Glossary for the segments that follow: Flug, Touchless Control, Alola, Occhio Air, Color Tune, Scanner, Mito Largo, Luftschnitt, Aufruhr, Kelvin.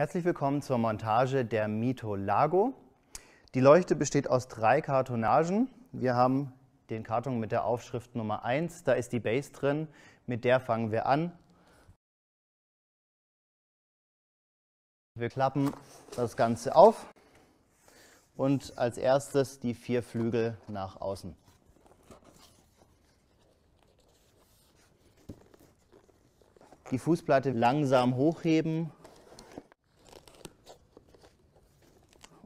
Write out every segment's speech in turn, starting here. Herzlich willkommen zur Montage der Mito Largo. Die Leuchte besteht aus 3 Kartonagen. Wir haben den Karton mit der Aufschrift Nummer 1, da ist die Base drin, mit der fangen wir an. Wir klappen das Ganze auf und als erstes die 4 Flügel nach außen. Die Fußplatte langsam hochheben.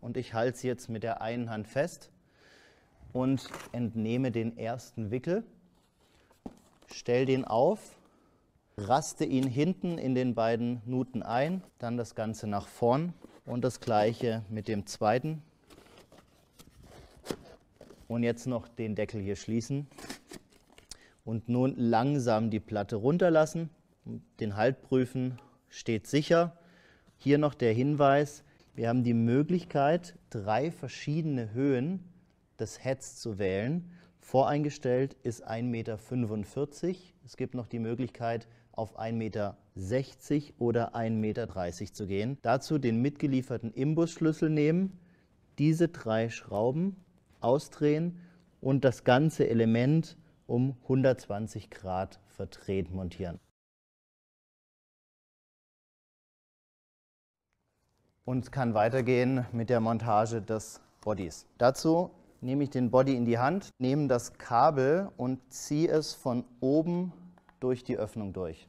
Und ich halte sie jetzt mit der einen Hand fest und entnehme den ersten Wickel, stelle den auf, raste ihn hinten in den beiden Nuten ein, dann das Ganze nach vorn und das gleiche mit dem zweiten. Und jetzt noch den Deckel hier schließen und nun langsam die Platte runterlassen, den Halt prüfen, steht sicher. Hier noch der Hinweis. Wir haben die Möglichkeit, 3 verschiedene Höhen des Heads zu wählen. Voreingestellt ist 1,45 Meter. Es gibt noch die Möglichkeit, auf 1,60 Meter oder 1,30 Meter zu gehen. Dazu den mitgelieferten Imbusschlüssel nehmen, diese 3 Schrauben ausdrehen und das ganze Element um 120 Grad verdreht montieren. Und kann weitergehen mit der Montage des Bodys. Dazu nehme ich den Body in die Hand, nehme das Kabel und ziehe es von oben durch die Öffnung durch.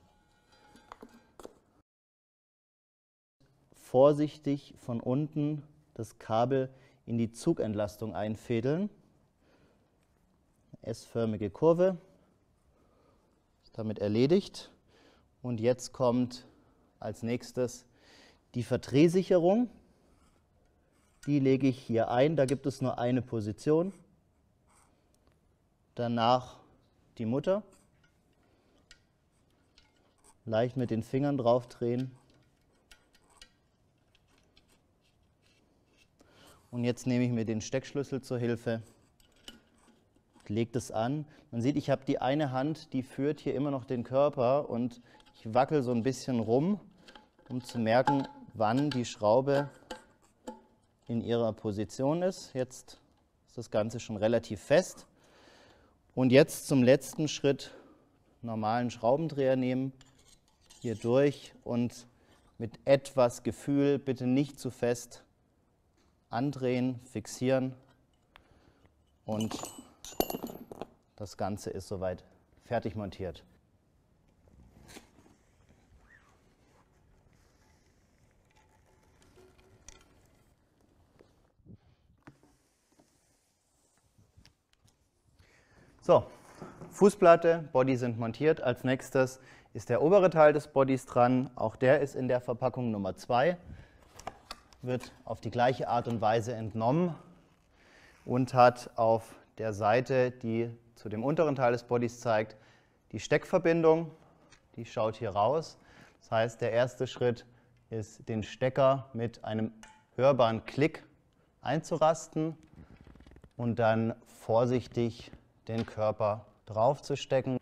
Vorsichtig von unten das Kabel in die Zugentlastung einfädeln. S-förmige Kurve, ist damit erledigt. Und jetzt kommt als nächstes die Verdrehsicherung, die lege ich hier ein, da gibt es nur eine Position. Danach die Mutter. Leicht mit den Fingern drauf drehen. Und jetzt nehme ich mir den Steckschlüssel zur Hilfe, lege das an. Man sieht, ich habe die eine Hand, die führt hier immer noch den Körper und ich wackel so ein bisschen rum, um zu merken, wann die Schraube in ihrer Position ist. Jetzt ist das Ganze schon relativ fest. Und jetzt zum letzten Schritt normalen Schraubendreher nehmen, hier durch und mit etwas Gefühl, bitte nicht zu fest, andrehen, fixieren und das Ganze ist soweit fertig montiert. So, Fußplatte, Body sind montiert. Als nächstes ist der obere Teil des Bodys dran. Auch der ist in der Verpackung Nummer 2. Wird auf die gleiche Art und Weise entnommen und hat auf der Seite, die zu dem unteren Teil des Bodys zeigt, die Steckverbindung. Die schaut hier raus. Das heißt, der erste Schritt ist, den Stecker mit einem hörbaren Klick einzurasten und dann vorsichtig den Körper drauf zu stecken.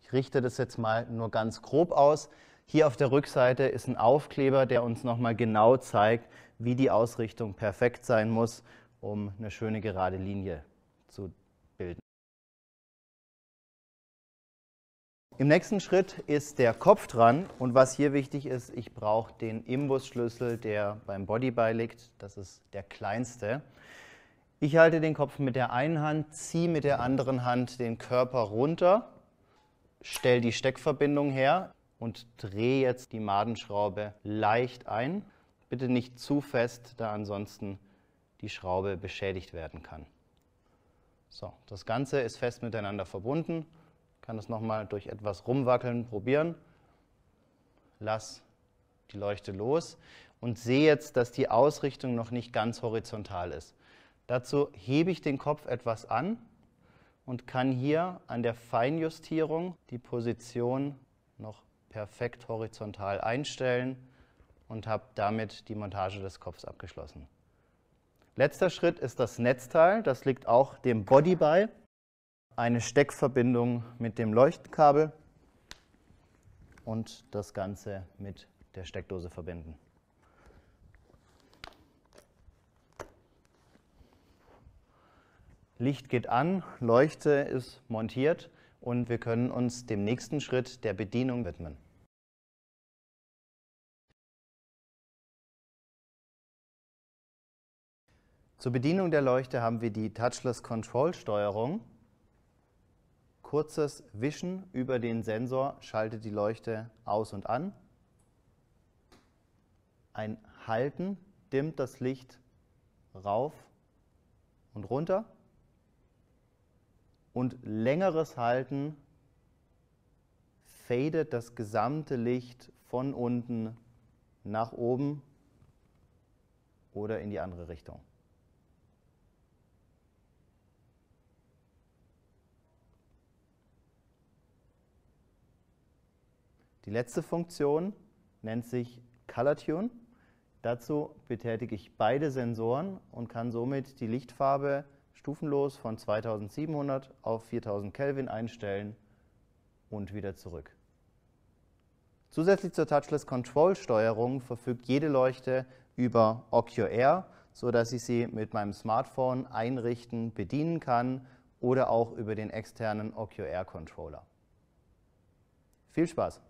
Ich richte das jetzt mal nur ganz grob aus. Hier auf der Rückseite ist ein Aufkleber, der uns nochmal genau zeigt, wie die Ausrichtung perfekt sein muss, um eine schöne gerade Linie zu bilden. Im nächsten Schritt ist der Kopf dran und was hier wichtig ist, ich brauche den Imbusschlüssel, der beim Body beiliegt. Das ist der kleinste. Ich halte den Kopf mit der einen Hand, ziehe mit der anderen Hand den Körper runter, stelle die Steckverbindung her und drehe jetzt die Madenschraube leicht ein. Bitte nicht zu fest, da ansonsten die Schraube beschädigt werden kann. So, das Ganze ist fest miteinander verbunden. Ich kann das nochmal durch etwas rumwackeln probieren. Lass die Leuchte los und sehe jetzt, dass die Ausrichtung noch nicht ganz horizontal ist. Dazu hebe ich den Kopf etwas an und kann hier an der Feinjustierung die Position noch perfekt horizontal einstellen und habe damit die Montage des Kopfs abgeschlossen. Letzter Schritt ist das Netzteil, das liegt auch dem Body bei. Eine Steckverbindung mit dem Leuchtenkabel und das Ganze mit der Steckdose verbinden. Licht geht an, Leuchte ist montiert und wir können uns dem nächsten Schritt der Bedienung widmen. Zur Bedienung der Leuchte haben wir die Touchless Control Steuerung. Kurzes Wischen über den Sensor schaltet die Leuchte aus und an. Ein Halten dimmt das Licht rauf und runter. Und längeres Halten fadet das gesamte Licht von unten nach oben oder in die andere Richtung. Die letzte Funktion nennt sich Color Tune. Dazu betätige ich beide Sensoren und kann somit die Lichtfarbe stufenlos von 2700 auf 4000 Kelvin einstellen und wieder zurück. Zusätzlich zur Touchless Control Steuerung verfügt jede Leuchte über Occhio Air, sodass ich sie mit meinem Smartphone einrichten, bedienen kann oder auch über den externen Occhio Air Controller. Viel Spaß!